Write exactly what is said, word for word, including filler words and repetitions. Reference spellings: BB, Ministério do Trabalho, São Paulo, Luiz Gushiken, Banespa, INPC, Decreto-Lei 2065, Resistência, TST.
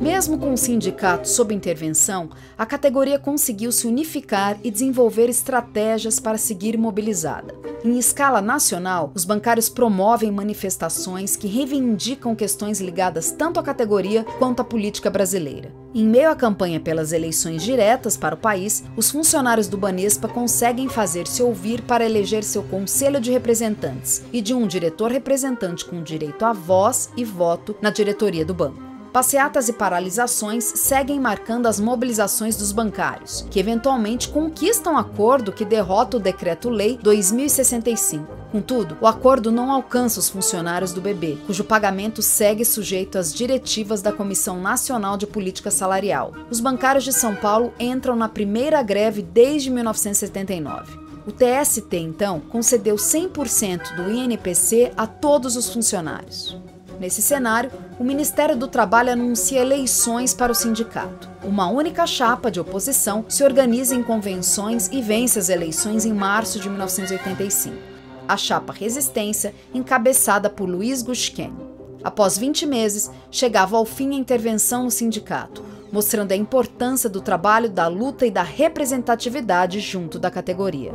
Mesmo com o sindicato sob intervenção, a categoria conseguiu se unificar e desenvolver estratégias para seguir mobilizada. Em escala nacional, os bancários promovem manifestações que reivindicam questões ligadas tanto à categoria quanto à política brasileira. Em meio à campanha pelas eleições diretas para o país, os funcionários do Banespa conseguem fazer-se ouvir para eleger seu Conselho de Representantes e de um diretor representante com direito à voz e voto na diretoria do banco. Passeatas e paralisações seguem marcando as mobilizações dos bancários, que eventualmente conquistam um acordo que derrota o Decreto-Lei dois mil e sessenta e cinco. Contudo, o acordo não alcança os funcionários do B B, cujo pagamento segue sujeito às diretivas da Comissão Nacional de Política Salarial. Os bancários de São Paulo entram na primeira greve desde mil novecentos e setenta e nove. O T S T, então, concedeu cem por cento do I N P C a todos os funcionários. Nesse cenário, o Ministério do Trabalho anuncia eleições para o sindicato. Uma única chapa de oposição se organiza em convenções e vence as eleições em março de mil novecentos e oitenta e cinco. A chapa Resistência, encabeçada por Luiz Gushiken. Após vinte meses, chegava ao fim a intervenção no sindicato, mostrando a importância do trabalho, da luta e da representatividade junto da categoria.